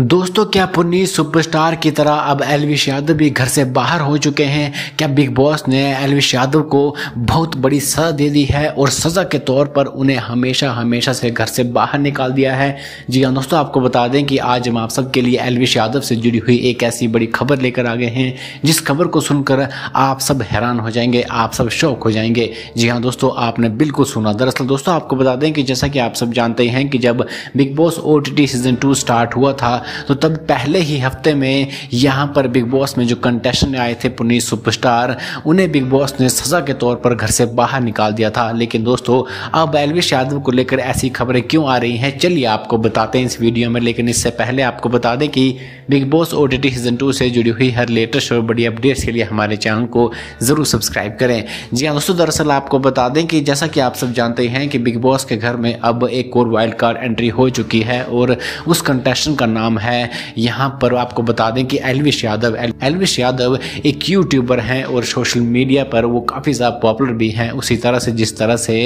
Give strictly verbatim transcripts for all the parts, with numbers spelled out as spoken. दोस्तों क्या पुनीत सुपरस्टार की तरह अब एल्विश यादव भी घर से बाहर हो चुके हैं? क्या बिग बॉस ने एल्विश यादव को बहुत बड़ी सज़ा दे दी है और सज़ा के तौर पर उन्हें हमेशा हमेशा से घर से बाहर निकाल दिया है? जी हाँ दोस्तों, आपको बता दें कि आज हम आप सबके लिए एल्विश यादव से जुड़ी हुई एक ऐसी बड़ी खबर लेकर आ गए हैं जिस खबर को सुनकर आप सब हैरान हो जाएंगे, आप सब शौक हो जाएंगे। जी हाँ दोस्तों, आपने बिल्कुल सुना। दरअसल दोस्तों आपको बता दें कि जैसा कि आप सब जानते हैं कि जब Bigg Boss O T T season two start हुआ था तो तब पहले ही हफ्ते में यहाँ पर बिग बॉस में जो कंटेस्टेंट आए थे पुनीत सुपरस्टार, उन्हें बिग बॉस ने सजा के तौर पर घर से बाहर निकाल दिया था। लेकिन दोस्तों अब एल्विश यादव को लेकर ऐसी खबरें क्यों आ रही हैं, चलिए आपको बताते हैं इस वीडियो में। लेकिन इससे पहले आपको बता दें कि Bigg Boss OTT season two से जुड़ी हुई हर लेटेस्ट और बड़ी अपडेट्स के लिए हमारे चैनल को जरूर सब्सक्राइब करें। जी हाँ दोस्तों, दरअसल आपको बता दें कि जैसा कि आप सब जानते हैं कि बिग बॉस के घर में अब एक और वाइल्ड कार्ड एंट्री हो चुकी है और उस कंटेस्टेंट का नाम है, यहाँ पर आपको बता दें कि एल्विश यादव। एल्विश यादव एक यूट्यूबर हैं और सोशल मीडिया पर वो काफ़ी ज़्यादा पॉपुलर भी हैं, उसी तरह से जिस तरह से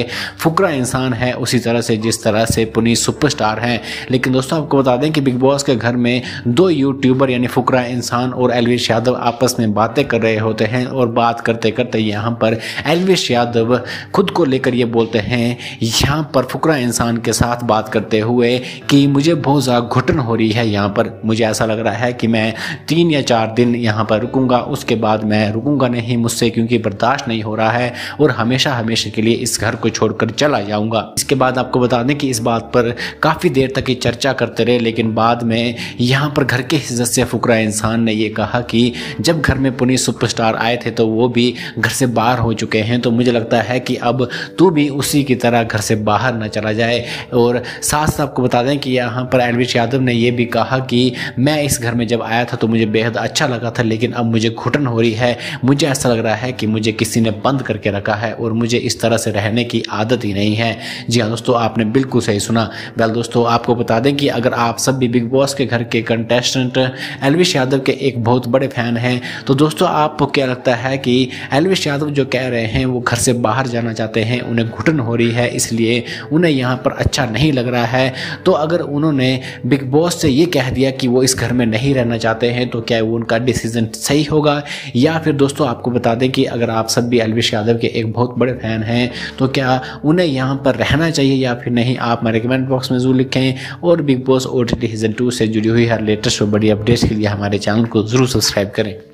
फुकरा इंसान है, उसी तरह से जिस तरह से पुनीत सुपरस्टार हैं। लेकिन दोस्तों आपको बता दें कि बिग बॉस के घर में दो यूट्यूबर यानी फुकरा इंसान और एल्विश यादव आपस में बातें कर रहे होते हैं और बात करते करते यहाँ पर एल्विश यादव खुद को लेकर ये बोलते हैं यहाँ पर फुकरा इंसान के साथ बात करते हुए कि मुझे बहुत ज़्यादा घुटन हो रही है, यहाँ पर मुझे ऐसा लग रहा है कि मैं तीन या चार दिन यहाँ पर रुकूंगा, उसके बाद मैं रुकूंगा नहीं मुझसे, क्योंकि बर्दाश्त नहीं हो रहा है और हमेशा हमेशा के लिए इस घर को छोड़कर चला जाऊंगा। इसके बाद आपको बता दें कि इस बात पर काफ़ी देर तक ये चर्चा करते रहे, लेकिन बाद में यहाँ पर घर के सदस्य फुकरा इंसान ने यह कहा कि जब घर में पुनीत सुपरस्टार आए थे तो वो भी घर से बाहर हो चुके हैं, तो मुझे लगता है कि अब तू भी उसी की तरह घर से बाहर ना चला जाए। और साथ साथ आपको बता दें कि यहाँ पर एल्विश यादव ने यह भी कहा कि मैं इस घर में जब आया था तो मुझे बेहद अच्छा लगा था, लेकिन अब मुझे घुटन हो रही है, मुझे ऐसा लग रहा है कि मुझे किसी ने बंद करके रखा है और मुझे इस तरह से रहने की आदत ही नहीं है। जी हाँ दोस्तों, आपने बिल्कुल सही सुना। वेल दोस्तों, आपको बता दें कि अगर आप सब भी बिग बॉस के घर के कंटेस्टेंट एल्विश यादव के एक बहुत बड़े फैन हैं तो दोस्तों आपको क्या लगता है कि एल्विश यादव जो कह रहे हैं वो घर से बाहर जाना चाहते हैं, उन्हें घुटन हो रही है, इसलिए उन्हें यहाँ पर अच्छा नहीं लग रहा है। तो अगर उन्होंने बिग बॉस से ये कह दिया कि वो इस घर में नहीं रहना चाहते हैं तो क्या वो उनका डिसीजन सही होगा? या फिर दोस्तों आपको बता दें कि अगर आप सब भी एल्विश यादव के एक बहुत बड़े फैन हैं तो क्या उन्हें यहाँ पर रहना चाहिए या फिर नहीं? आप हमारे कमेंट बॉक्स में जरूर लिखें और Bigg Boss OTT season two से जुड़ी हुई हर लेटेस्ट और बड़ी अपडेट्स के लिए हमारे चैनल को जरूर सब्सक्राइब करें।